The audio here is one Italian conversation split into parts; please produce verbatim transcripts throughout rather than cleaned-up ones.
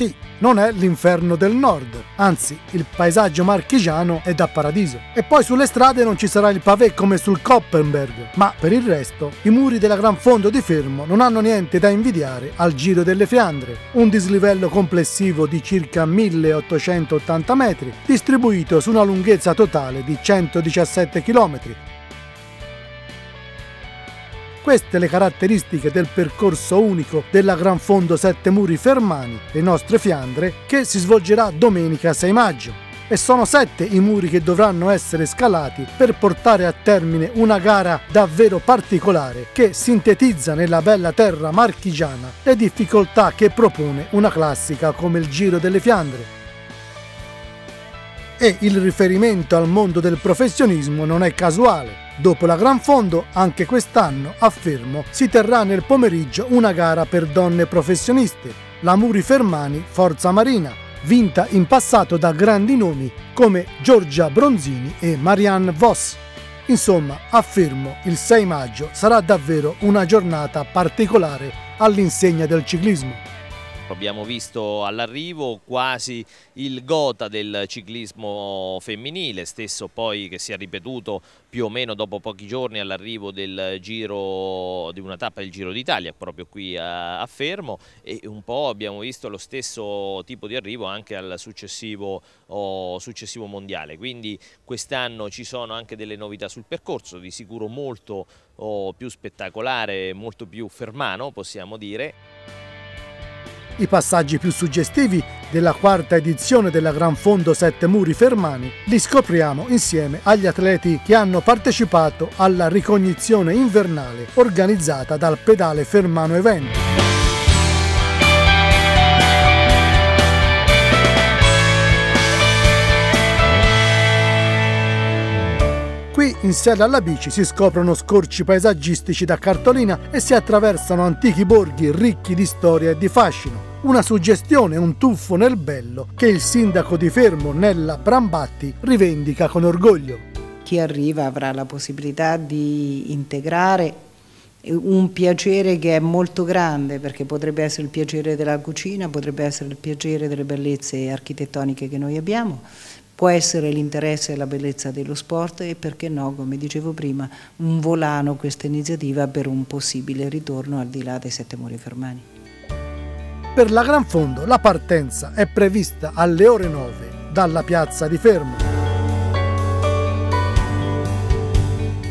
Sì, non è l'inferno del nord, anzi il paesaggio marchigiano è da paradiso. E poi sulle strade non ci sarà il pavé come sul Koppenberg, ma per il resto i muri della Gran Fondo di Fermo non hanno niente da invidiare al Giro delle Fiandre, un dislivello complessivo di circa milleottocentottanta metri, distribuito su una lunghezza totale di centodiciassette km. Queste le caratteristiche del percorso unico della Gran Fondo sette Muri Fermani, le nostre Fiandre, che si svolgerà domenica sei maggio. E sono sette i muri che dovranno essere scalati per portare a termine una gara davvero particolare che sintetizza nella bella terra marchigiana le difficoltà che propone una classica come il Giro delle Fiandre. E il riferimento al mondo del professionismo non è casuale. Dopo la Gran Fondo, anche quest'anno a Fermo si terrà nel pomeriggio una gara per donne professioniste, la Muri Fermani-Forza Marina, vinta in passato da grandi nomi come Giorgia Bronzini e Marianne Voss. Insomma, a Fermo il sei maggio sarà davvero una giornata particolare all'insegna del ciclismo. Abbiamo visto all'arrivo quasi il gota del ciclismo femminile, stesso poi che si è ripetuto più o meno dopo pochi giorni all'arrivo del giro, di una tappa del Giro d'Italia proprio qui a, a Fermo, e un po' abbiamo visto lo stesso tipo di arrivo anche al successivo, oh, successivo mondiale. Quindi quest'anno ci sono anche delle novità sul percorso, di sicuro molto oh, più spettacolare, molto più fermano possiamo dire. I passaggi più suggestivi della quarta edizione della Gran Fondo sette Muri Fermani li scopriamo insieme agli atleti che hanno partecipato alla ricognizione invernale organizzata dal Pedale Fermano Event. Qui in sella alla bici si scoprono scorci paesaggistici da cartolina e si attraversano antichi borghi ricchi di storia e di fascino. Una suggestione, un tuffo nel bello che il sindaco di Fermo, Nella Brambatti, rivendica con orgoglio. Chi arriva avrà la possibilità di integrare un piacere che è molto grande, perché potrebbe essere il piacere della cucina, potrebbe essere il piacere delle bellezze architettoniche che noi abbiamo, può essere l'interesse e la bellezza dello sport e, perché no, come dicevo prima, un volano questa iniziativa per un possibile ritorno al di là dei sette Muri Fermani. Per la Gran Fondo la partenza è prevista alle ore nove dalla piazza di Fermo,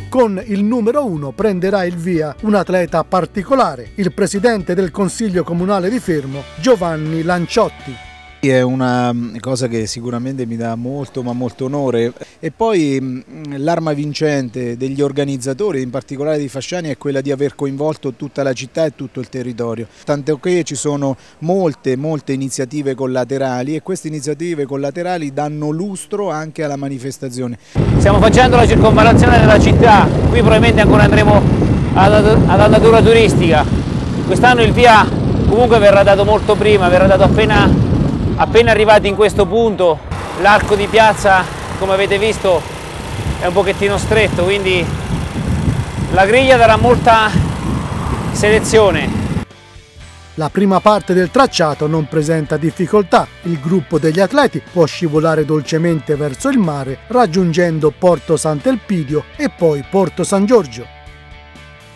con il numero uno prenderà il via un atleta particolare, il presidente del Consiglio Comunale di Fermo, Giovanni Lanciotti. È una cosa che sicuramente mi dà molto ma molto onore, e poi l'arma vincente degli organizzatori, in particolare di Fasciani, è quella di aver coinvolto tutta la città e tutto il territorio, tanto che ci sono molte molte iniziative collaterali e queste iniziative collaterali danno lustro anche alla manifestazione. Stiamo facendo la circonvallazione della città, qui probabilmente ancora andremo all'andatura turistica. Quest'anno il via comunque verrà dato molto prima, verrà dato appena Appena arrivati in questo punto. L'arco di piazza, come avete visto, è un pochettino stretto, quindi la griglia darà molta selezione. La prima parte del tracciato non presenta difficoltà, il gruppo degli atleti può scivolare dolcemente verso il mare raggiungendo Porto Sant'Elpidio e poi Porto San Giorgio.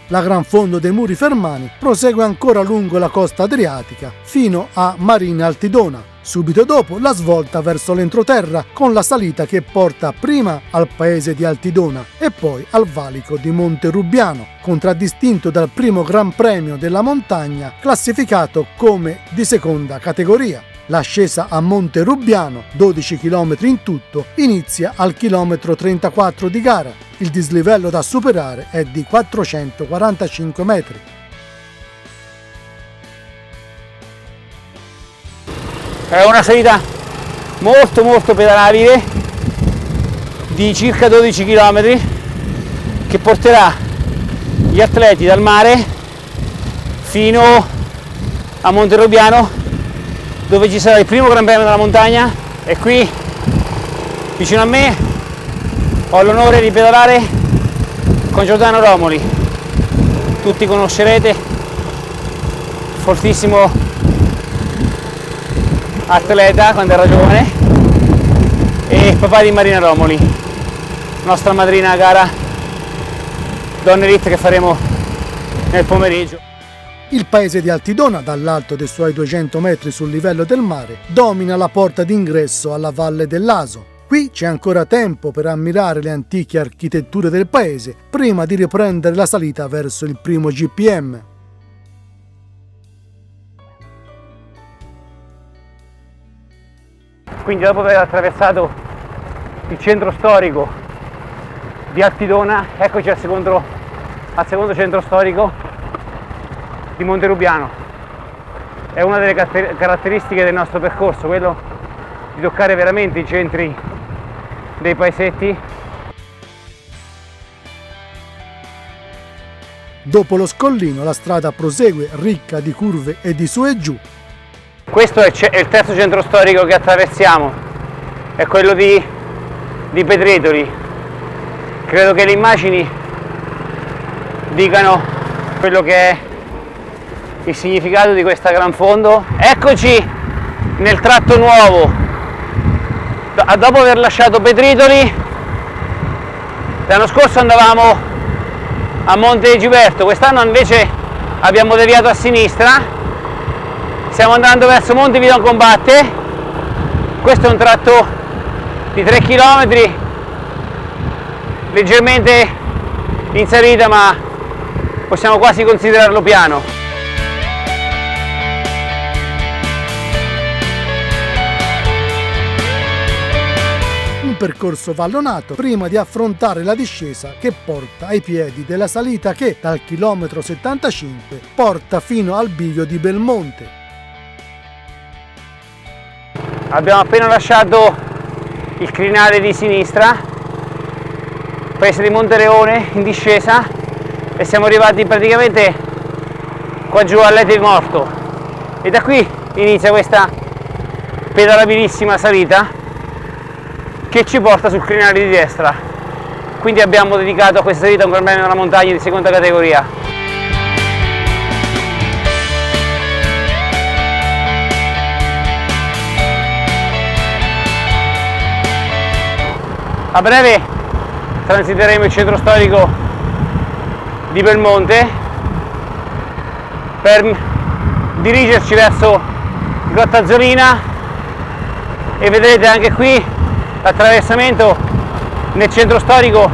La Gran Fondo dei Muri Fermani prosegue ancora lungo la costa adriatica fino a Marina Altidona. Subito dopo la svolta verso l'entroterra con la salita che porta prima al paese di Altidona e poi al valico di Monte Rubbiano, contraddistinto dal primo Gran Premio della montagna classificato come di seconda categoria. L'ascesa a Monte Rubbiano, dodici chilometri in tutto, inizia al chilometro trentaquattro di gara. Il dislivello da superare è di quattrocentoquarantacinque metri. È una salita molto molto pedalabile di circa dodici chilometri che porterà gli atleti dal mare fino a Monte Rubbiano, dove ci sarà il primo Gran Premio della montagna. E qui vicino a me ho l'onore di pedalare con Giordano Romoli, tutti conoscerete, fortissimo atleta quando era giovane e papà di Marina Romoli, nostra madrina a gara Donne Elite che faremo nel pomeriggio. Il paese di Altidona, dall'alto dei suoi duecento metri sul livello del mare, domina la porta d'ingresso alla Valle dell'Aso. Qui c'è ancora tempo per ammirare le antiche architetture del paese prima di riprendere la salita verso il primo G P M. Quindi dopo aver attraversato il centro storico di Altidona, eccoci al secondo, al secondo centro storico di Monterubiano. È una delle caratteristiche del nostro percorso, quello di toccare veramente i centri dei paesetti. Dopo lo scollino la strada prosegue ricca di curve e di su e giù. Questo è il terzo centro storico che attraversiamo, è quello di, di Pedretoli. Credo che le immagini dicano quello che è il significato di questa Gran Fondo. Eccoci nel tratto nuovo. Dopo aver lasciato Pedretoli, l'anno scorso andavamo a Monte Giberto, quest'anno invece abbiamo deviato a sinistra. Stiamo andando verso Monte Vidon Combatte, questo è un tratto di tre chilometri, leggermente in salita ma possiamo quasi considerarlo piano. Un percorso vallonato prima di affrontare la discesa che porta ai piedi della salita che dal chilometro settantacinque porta fino al bivio di Belmonte. Abbiamo appena lasciato il crinale di sinistra, paese di Montereone in discesa, e siamo arrivati praticamente qua giù all'Ete Morto, e da qui inizia questa pedalabilissima salita che ci porta sul crinale di destra. Quindi abbiamo dedicato a questa salita un Gran Premio della Montagna di seconda categoria. A breve transiteremo il centro storico di Belmonte per dirigerci verso Grottazzolina e vedrete anche qui l'attraversamento nel centro storico.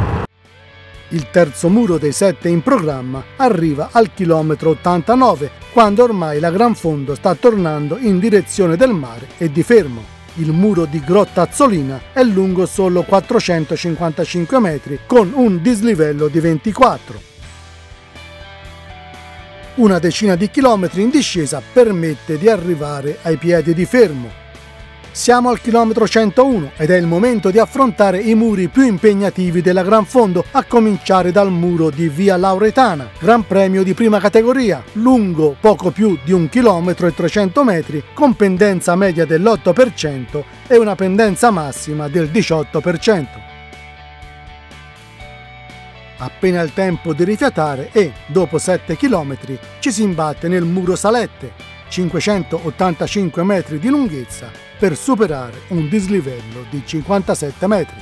Il terzo muro dei sette in programma arriva al chilometro ottantanove, quando ormai la Gran Fondo sta tornando in direzione del mare e di Fermo. Il muro di Grottazzolina è lungo solo quattrocentocinquantacinque metri con un dislivello di ventiquattro. Una decina di chilometri in discesa permette di arrivare ai piedi di Fermo. Siamo al chilometro centouno ed è il momento di affrontare i muri più impegnativi della Gran Fondo, a cominciare dal muro di Via Lauretana, Gran Premio di prima categoria, lungo poco più di un chilometro e trecento metri, con pendenza media dell'otto per cento e una pendenza massima del diciotto per cento. Appena il tempo di rifiatare e, dopo sette chilometri, ci si imbatte nel muro Salette, cinquecentottantacinque metri di lunghezza, per superare un dislivello di cinquantasette metri.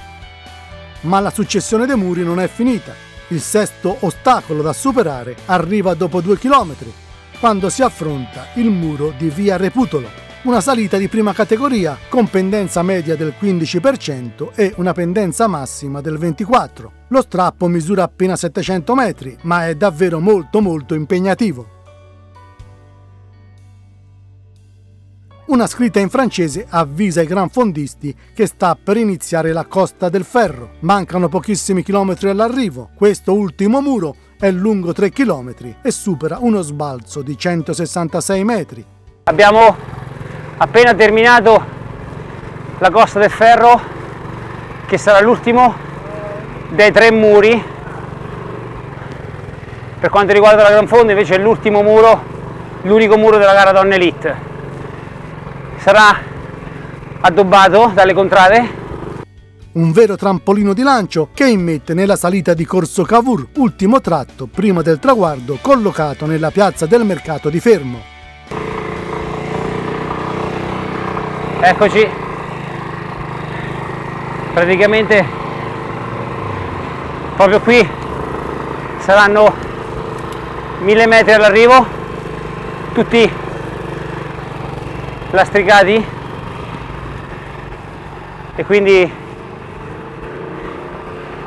Ma la successione dei muri non è finita. Il sesto ostacolo da superare arriva dopo due chilometri, quando si affronta il muro di Via Reputolo, una salita di prima categoria con pendenza media del quindici per cento e una pendenza massima del ventiquattro per cento. Lo strappo misura appena settecento metri, ma è davvero molto molto impegnativo. Una scritta in francese avvisa i granfondisti che sta per iniziare la Costa del Ferro. Mancano pochissimi chilometri all'arrivo. Questo ultimo muro è lungo tre chilometri e supera uno sbalzo di centosessantasei metri. Abbiamo appena terminato la Costa del Ferro, che sarà l'ultimo dei tre muri. Per quanto riguarda la Gran Fondo invece è l'ultimo muro, l'unico muro della gara Donne Elite. Sarà addobbato dalle contrade. Un vero trampolino di lancio che immette nella salita di Corso Cavour, ultimo tratto prima del traguardo collocato nella piazza del mercato di Fermo. Eccoci, praticamente proprio qui saranno mille metri all'arrivo, tutti lastricati, e quindi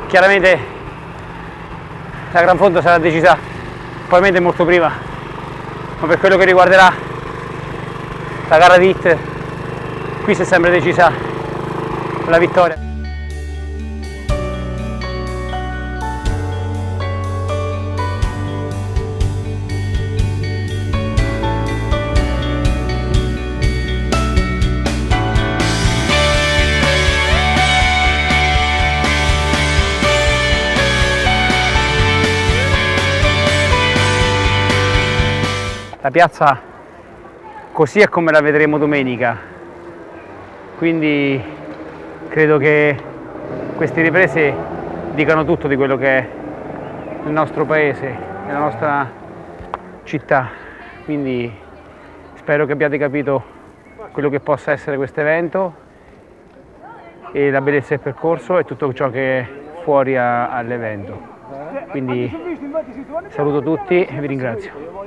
chiaramente la gran fondo sarà decisa probabilmente molto prima, ma per quello che riguarderà la gara di hit qui si è sempre decisa la vittoria. La piazza così è come la vedremo domenica, quindi credo che queste riprese dicano tutto di quello che è il nostro paese e la nostra città, quindi spero che abbiate capito quello che possa essere questo evento e la bellezza del percorso e tutto ciò che è fuori all'evento. Quindi saluto tutti e vi ringrazio.